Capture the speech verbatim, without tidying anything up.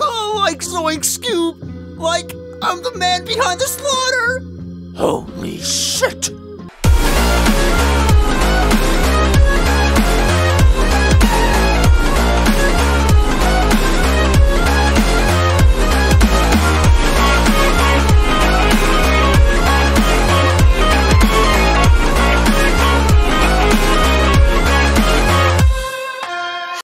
Oh, like Zoink Scoob! Like, I'm the man behind the slaughter! Holy shit!